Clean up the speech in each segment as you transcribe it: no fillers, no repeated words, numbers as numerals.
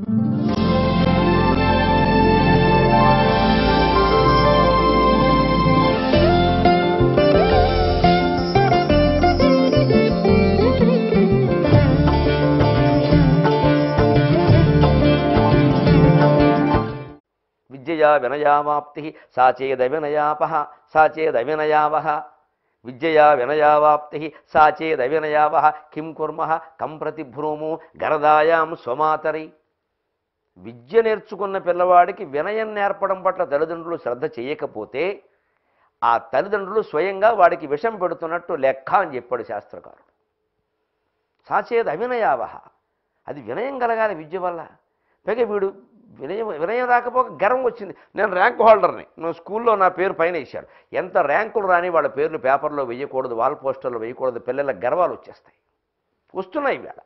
विद्यया विनयावाप्ति सा चेदविनयापः सा चेदविनयावः विद्यया विनयावाप्ति सा चेदविनयावः किं कुर्मः कं प्रतिभ्रूमो गरदायां स्वमातरि విద్య నేర్చుకున్న పిల్లవాడికి వినయం నేర్పడం పట్ల తల్లిదండ్రులు శ్రద్ధ చేయకపోతే ఆ తల్లిదండ్రులు స్వయంగా వాడికి విషం పెడుతున్నట్టు లెక్క అని చెప్పాడు శాస్త్రకారుడు. సా చేదవినయావః అది వినయం కలగాలి విద్య వల్ల. పైగా వీడు వినయం వినయం రాకపోక గర్వం వచ్చింది, నేను ర్యాంక్ హోల్డర్ని, నేను స్కూల్లో నా పేరు పైన వేశాడు. ఎంత ర్యాంకులు రాని వాళ్ళ పేర్లు పేపర్లో వేయకూడదు, వాల్ పోస్టర్లో వేయకూడదు, పిల్లలకు గర్వాలు వచ్చేస్తాయి, వస్తున్నాయి ఇవాళ.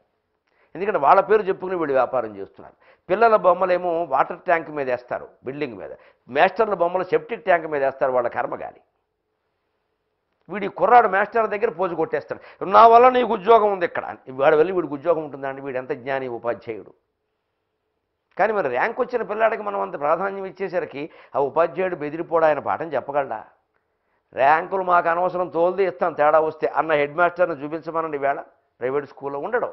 ఎందుకంటే వాళ్ళ పేరు చెప్పుకుని వీళ్ళు వ్యాపారం చేస్తున్నారు. పిల్లల బొమ్మలేమో వాటర్ ట్యాంక్ మీద వేస్తారు బిల్డింగ్ మీద, మాస్టర్ల బొమ్మలు సెప్టిక్ ట్యాంక్ మీద వేస్తారు. వాళ్ళ కర్మ కానీ. వీడి కుర్రాడు మాస్టర్ దగ్గర పోజు కొట్టేస్తాడు, నా వల్ల నీకు ఉద్యోగం ఉంది ఇక్కడ, వాడు వెళ్ళి వీడికి ఉద్యోగం ఉంటుందండి. వీడు ఎంత జ్ఞాని ఉపాధ్యాయుడు. కానీ మరి ర్యాంక్ వచ్చిన పిల్లాడికి మనం అంత ప్రాధాన్యం ఇచ్చేసరికి ఆ ఉపాధ్యాయుడు బెదిరిపోడా, ఆయన పాఠం చెప్పగలడా? ర్యాంకులు మాకు అనవసరం, తోల్ది ఇస్తాం తేడా వస్తే అన్న హెడ్ మాస్టర్ని చూపించమనండి. వేళ ప్రైవేట్ స్కూల్లో ఉండడం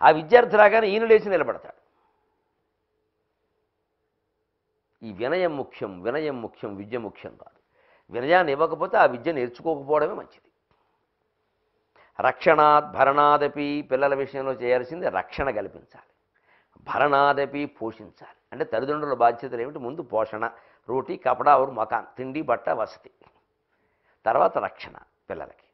ఆ విద్యార్థి రాగానే ఈయన లేచి నిలబడతాడు. ఈ వినయం ముఖ్యం, వినయం ముఖ్యం, విద్య ముఖ్యం కాదు. వినయాన్ని ఇవ్వకపోతే ఆ విద్య నేర్చుకోకపోవడమే మంచిది. రక్షణాత్ భరణాదపి పిల్లల విషయంలో చేయాల్సింది రక్షణ కల్పించాలి, భరణాదపి పోషించాలి. అంటే తల్లిదండ్రుల బాధ్యతలు ఏమిటి? ముందు పోషణ, రోటీ కపడా ఔర్ మకాన్, తిండి బట్ట వసతి, తర్వాత రక్షణ పిల్లలకి,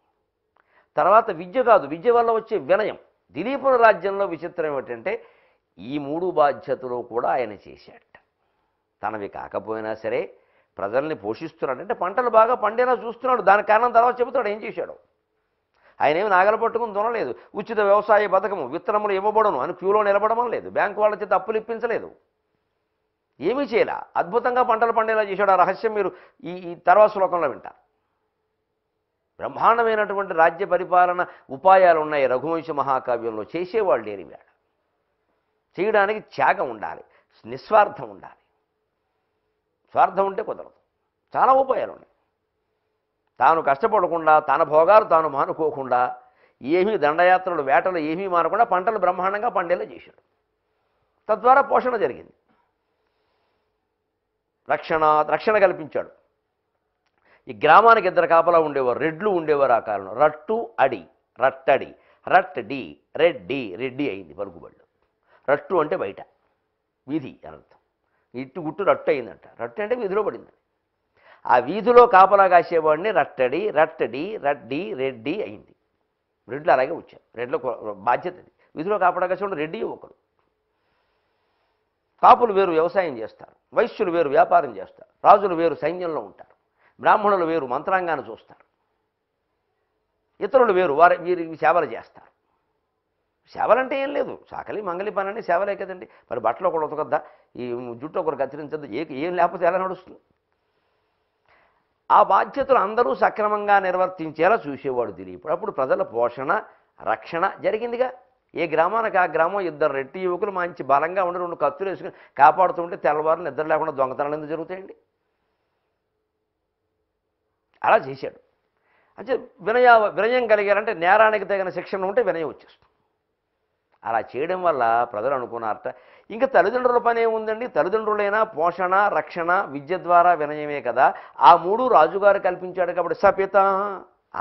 తర్వాత విద్య కాదు విద్య వల్ల వచ్చే వినయం. దిలీపుల రాజ్యంలో విచిత్రం ఏమిటంటే ఈ మూడు బాధ్యతలు కూడా ఆయన చేశాడట. తనవి కాకపోయినా సరే ప్రజల్ని పోషిస్తున్నాడు. అంటే పంటలు బాగా పండేలా చూస్తున్నాడు. దాని కారణం తర్వాత చెబుతాడు ఏం చేశాడు. ఆయన ఏమి నాగలు పట్టుకుని దునలేదు. ఉచిత వ్యవసాయ పథకము, విత్తనములు ఇవ్వబడను అని క్యూలో నిలబడమని లేదు, బ్యాంకు వాళ్ళ చేత అప్పులు ఇప్పించలేదు, ఏమీ చేయలే. అద్భుతంగా పంటలు పండేలా చేశాడు. ఆ రహస్యం మీరు ఈ తర్వాత శ్లోకంలో వింటారు. బ్రహ్మాండమైనటువంటి రాజ్య పరిపాలన ఉపాయాలు ఉన్నాయి రఘువంశ మహాకావ్యంలో. చేసేవాళ్ళు లేని వేళ చేయడానికి త్యాగం ఉండాలి, నిస్వార్థం ఉండాలి. స్వార్థం ఉంటే కుదరదు. చాలా ఉపాయాలు ఉన్నాయి. తాను కష్టపడకుండా, తన భోగాలు తాను మానుకోకుండా, ఏమీ దండయాత్రలు వేటలు ఏమీ మానకుండా పంటలు బ్రహ్మాండంగా పండేలా చేశాడు. తద్వారా పోషణ జరిగింది. రక్షణ కల్పించాడు. ఈ గ్రామానికి ఇద్దరు కాపలా ఉండేవారు, రెడ్లు ఉండేవారు. ఆ కాలంలో రట్టు అడి, రట్టడి, రట్టడి, రెడ్డి, రెడ్డి అయింది పలుకుబళ్ళు. రట్టు అంటే బయట వీధి అనర్థం, ఇట్టు గుట్టు రట్టు అయిందంట. రట్టు అంటే వీధిలో పడిందండి. ఆ వీధిలో కాపలా కాసేవాడిని రట్టడి, రట్టడి, రడ్డి, రెడ్డి అయింది. రెడ్లు అలాగే వచ్చారు. రెడ్ల బాధ్యత అది. వీధిలో కాపలా కాసేవాడు రెడ్డి ఒకడు. కాపులు వేరు వ్యవసాయం చేస్తారు, వైశ్యులు వేరు వ్యాపారం చేస్తారు, రాజులు వేరు సైన్యంలో ఉంటారు, బ్రాహ్మణులు వేరు మంత్రాంగాన్ని చూస్తారు, ఇతరులు వేరు వీరికి సేవలు చేస్తారు. సేవలంటే ఏం లేదు, సాకలి మంగలి పని అంటే సేవలే కదండి. మరి బట్టలు ఒకరు ఉతకొద్దా, ఈ జుట్టు ఒకరు కత్తిరించద్దు, ఏం లేకపోతే ఎలా నడుస్తుంది? ఆ బాధ్యతలు అందరూ సక్రమంగా నిర్వర్తించేలా చూసేవాడు దిలీపుడు. అప్పుడు ప్రజల పోషణ రక్షణ జరిగిందిగా. ఏ గ్రామానికి ఆ గ్రామం ఇద్దరు రెట్టి యువకులు మంచి బలంగా ఉండి రెండు కత్తులు వేసుకుని కాపాడుతుంటే తెల్లవారులు నిద్ర లేకుండా దొంగతనాలు ఎందుకు జరుగుతాయండి? అలా చేశాడు. అంటే వినయం కలిగారంటే నేరానికి తగిన శిక్షణ ఉంటే వినయం వచ్చేస్తుంది. అలా చేయడం వల్ల ప్రజలు అనుకున్నారట ఇంకా తల్లిదండ్రుల పని ఏముందండి, తల్లిదండ్రులైనా పోషణ రక్షణ విద్య ద్వారా వినయమే కదా. ఆ మూడు రాజుగారు కల్పించాడు కాబట్టి సపిత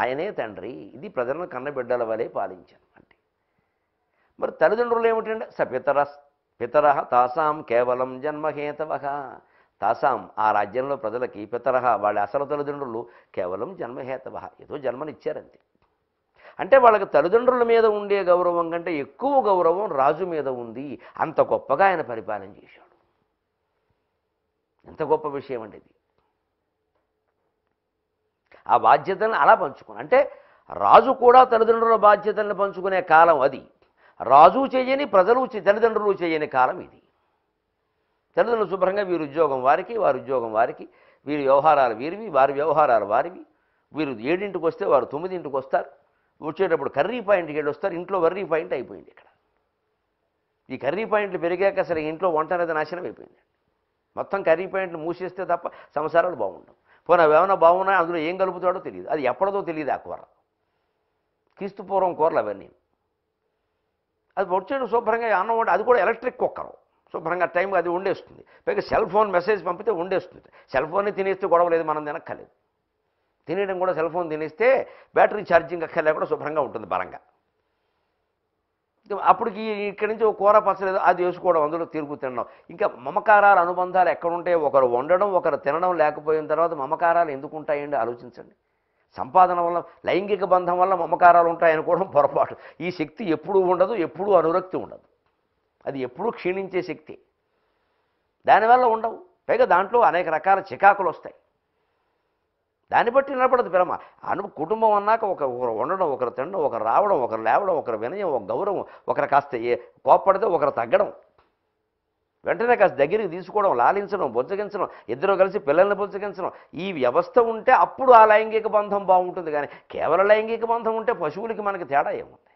ఆయనే తండ్రి, ఇది ప్రజలను కన్నబిడ్డల వలె పాలించాను అంటే. మరి తల్లిదండ్రులు ఏమిటంటే పితర తాసాం కేవలం జన్మహేతవ తాసాం, ఆ రాజ్యంలో ప్రజలకి పితరహ వాళ్ళ అసలు తల్లిదండ్రులు కేవలం జన్మహేతవ, ఏదో జన్మనిచ్చారంతే. అంటే వాళ్ళకి తల్లిదండ్రుల మీద ఉండే గౌరవం కంటే ఎక్కువ గౌరవం రాజు మీద ఉంది. అంత గొప్పగా ఆయన పరిపాలన చేశాడు. ఎంత గొప్ప విషయం అండి ఇది. ఆ బాధ్యతలను అలా పంచుకుని, అంటే రాజు కూడా తల్లిదండ్రుల బాధ్యతలను పంచుకునే కాలం అది. రాజు చేయని ప్రజలు తల్లిదండ్రులు చేయని కాలం ఇది. తల్లిదండ్రులు శుభ్రంగా వీరు ఉద్యోగం వారికి, వారి ఉద్యోగం వారికి, వీరి వ్యవహారాలు వీరివి, వారి వ్యవహారాలు వారివి. వీరు 7ింటికి వస్తే వారు 9ింటికి వస్తారు. వచ్చేటప్పుడు కర్రీ పాయింట్కి వెళ్ళొస్తారు. ఇంట్లో వర్రీ పాయింట్ అయిపోయింది ఇక్కడ. ఈ కర్రీ పాయింట్లు పెరిగాక అసలు ఇంట్లో వంట అనేది నాశనం అయిపోయింది. మొత్తం కర్రీ పాయింట్లు మూసేస్తే తప్ప సంసారాలు బాగుండవు. పోనీ ఏమైనా బాగున్నాయి అందులో ఏం కలుపుతాడో తెలియదు, అది ఎప్పటిదో తెలియదు. ఆ కూర క్రీస్తు పూర్వం కూరలు అవన్నీ. అది వచ్చేది శుభ్రంగా అన్నం వంట, అది కూడా ఎలక్ట్రిక్ కుక్కర్ శుభ్రంగా టైంకి అది వండేస్తుంది. పైగా సెల్ ఫోన్ మెసేజ్ పంపితే వండేస్తుంది. సెల్ ఫోన్ని తినేస్తే గొడవ లేదు, మనం తినక్కలేదు. తినేయడం కూడా సెల్ ఫోన్ తినేస్తే బ్యాటరీ ఛార్జింగ్ అక్కర్లే, కూడా శుభ్రంగా ఉంటుంది బలంగా. అప్పటికి ఇక్కడి నుంచి ఒక కూర పచ్చలేదు అది వేసుకోవడం, అందులో తిరుగు తినడం. ఇంకా మమకారాలు అనుబంధాలు ఎక్కడుంటే ఒకరు వండడం ఒకరు తినడం లేకపోయిన తర్వాత మమకారాలు ఎందుకు ఉంటాయండి ఆలోచించండి. సంపాదన వల్ల లైంగిక బంధం వల్ల మమకారాలు ఉంటాయనుకోవడం పొరపాటు. ఈ శక్తి ఎప్పుడూ ఉండదు, ఎప్పుడూ అనురక్తి ఉండదు, అది ఎప్పుడూ క్షీణించే శక్తి, దానివల్ల ఉండవు. పైగా దాంట్లో అనేక రకాల చికాకులు వస్తాయి. దాన్ని బట్టి నిలబడదు ప్రేమ. కుటుంబం అన్నాక ఒకరు ఉండడం ఒకరు తినడం ఒకరు రావడం ఒకరు లేవడం ఒకరు వినయం ఒక గౌరవం, ఒకరు కాస్త కోప్పడితే ఒకరు తగ్గడం, వెంటనే కాస్త దగ్గరికి తీసుకోవడం, లాలించడం, బొజ్జగించడం, ఇద్దరు కలిసి పిల్లల్ని బొజ్జగించడం. ఈ వ్యవస్థ ఉంటే అప్పుడు ఆ లైంగిక బంధం బాగుంటుంది. కానీ కేవలం లైంగిక బంధం ఉంటే పశువులకి మనకి తేడా ఏముంది?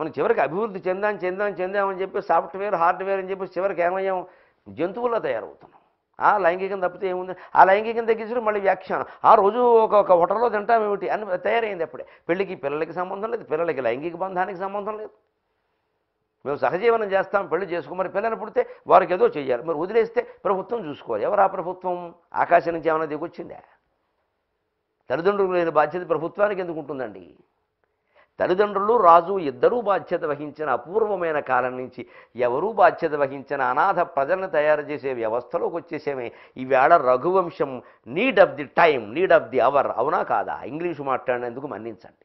మనం చివరికి అభివృద్ధి చెందామని చెప్పి సాఫ్ట్వేర్ హార్డ్వేర్ అని చెప్పి చివరికి ఏమయ్యాం, జంతువుల్లో తయారవుతున్నాం. ఆ లైంగికం తప్పితే ఏముంది? ఆ లైంగికం తగ్గించడం మళ్ళీ వ్యాఖ్యానం. ఆ రోజు ఒక హోటల్లో తింటాం ఏమిటి అని తయారైంది. అప్పుడే పెళ్ళికి పిల్లలకి సంబంధం లేదు, పిల్లలకి లైంగిక బంధానికి సంబంధం లేదు. మేము సహజీవనం చేస్తాం, పెళ్లి చేసుకోమని పిల్లలు పుడితే వారికి ఏదో చేయాలి, మరి వదిలేస్తే ప్రభుత్వం చూసుకోవాలి. ఎవరు ఆ ప్రభుత్వం? ఆకాశం నుంచి ఏమైనా దిగొచ్చిందా? తల్లిదండ్రులు లేని బాధ్యత ప్రభుత్వానికి ఎందుకు ఉంటుందండి? తల్లిదండ్రులు రాజు ఇద్దరూ బాధ్యత వహించిన అపూర్వమైన కాలం నుంచి ఎవరూ బాధ్యత వహించిన అనాథ ప్రజలను తయారు చేసే వ్యవస్థలోకి వచ్చేసేమే. ఈవేళ Raghuvamsham need of the time, need of the hour, అవునా కాదా? ఇంగ్లీషు మాట్లాడినందుకు మన్నించండి.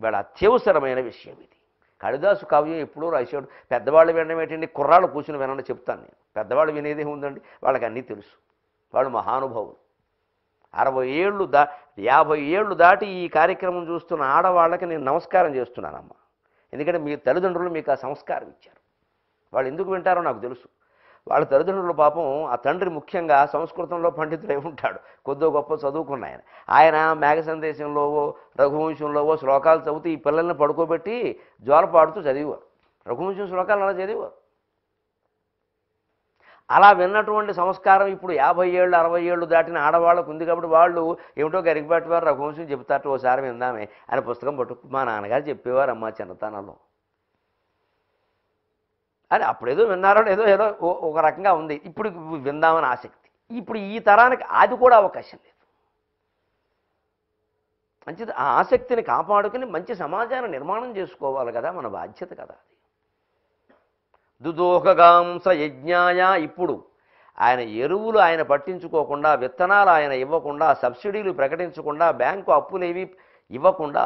ఈవేళ అత్యవసరమైన విషయం ఇది. కళిదాసు కావ్యం ఎప్పుడూ రాశాడు. పెద్దవాళ్ళు వినడం ఏంటండి, కుర్రాళ్ళు కూర్చుని వినండి చెప్తాను నేను. పెద్దవాళ్ళు వినేదే ఉందండి, వాళ్ళకి అన్నీ తెలుసు, వాళ్ళు మహానుభావులు. 60 ఏళ్ళు 50 ఏళ్ళు దాటి ఈ కార్యక్రమం చూస్తున్న ఆడవాళ్ళకి నేను నమస్కారం చేస్తున్నానమ్మా. ఎందుకంటే మీ తల్లిదండ్రులు మీకు ఆ సంస్కారం ఇచ్చారు. వాళ్ళు ఎందుకు వింటారో నాకు తెలుసు. వాళ్ళ తల్లిదండ్రుల పాపం, ఆ తండ్రి ముఖ్యంగా సంస్కృతంలో పండితుడై ఉంటాడు, కొద్దో గొప్ప చదువుకున్న ఆయన. ఆయన మేఘ సందేశంలోవో రఘువంశంలోవో శ్లోకాలు చదువుతూ ఈ పిల్లల్ని పడుకోబెట్టి జోలపాడుతూ చదివేవారు. రఘువంశం శ్లోకాలు అలా చదివేవారు. అలా విన్నటువంటి సంస్కారం ఇప్పుడు 50 ఏళ్ళు 60 ఏళ్ళు దాటిన ఆడవాళ్ళకు ఉంది. కాబట్టి వాళ్ళు ఏమిటో గరికపాటి వారు రఘువంశం చెబుతారట, ఓసారి విందామే అని పుస్తకం పట్టు, మా నాన్నగారు చెప్పేవారు అమ్మ చిన్నతనంలో అని అప్పుడేదో విన్నారో ఏదో ఏదో ఒక రకంగా ఉంది. ఇప్పుడు విందామని ఆసక్తి. ఇప్పుడు ఈ తరానికి అది కూడా అవకాశం లేదు. మంచిది, ఆ ఆసక్తిని కాపాడుకుని మంచి సమాజాన్ని నిర్మాణం చేసుకోవాలి కదా, మన బాధ్యత కదా. దుదోహగాంస యజ్ఞాయ, ఇప్పుడు ఆయన ఎరువులు ఆయన పట్టించుకోకుండా, విత్తనాలు ఆయన ఇవ్వకుండా, సబ్సిడీలు ప్రకటించకుండా, బ్యాంకు అప్పులేవి ఇవ్వకుండా,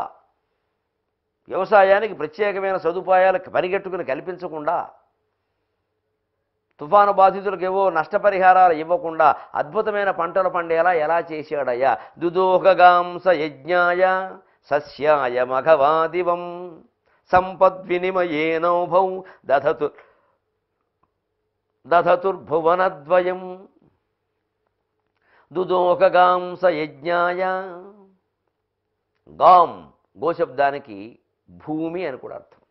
వ్యవసాయానికి ప్రత్యేకమైన సదుపాయాలకు పరిగెట్టుకుని కల్పించకుండా, తుఫాను బాధితులకు ఏవో నష్టపరిహారాలు ఇవ్వకుండా అద్భుతమైన పంటలు పండేలా ఎలా చేశాడయ్యా. దుదోహగాంస యజ్ఞాయ సస్యాయ మఘవాదివం సంపద్వినిమయేనౌభౌ దధతుర్భువనద్వయం. దుదోహగాంస యజ్ఞాయ, గాం గోశబ్దానికి భూమి అని కూడా అర్థం.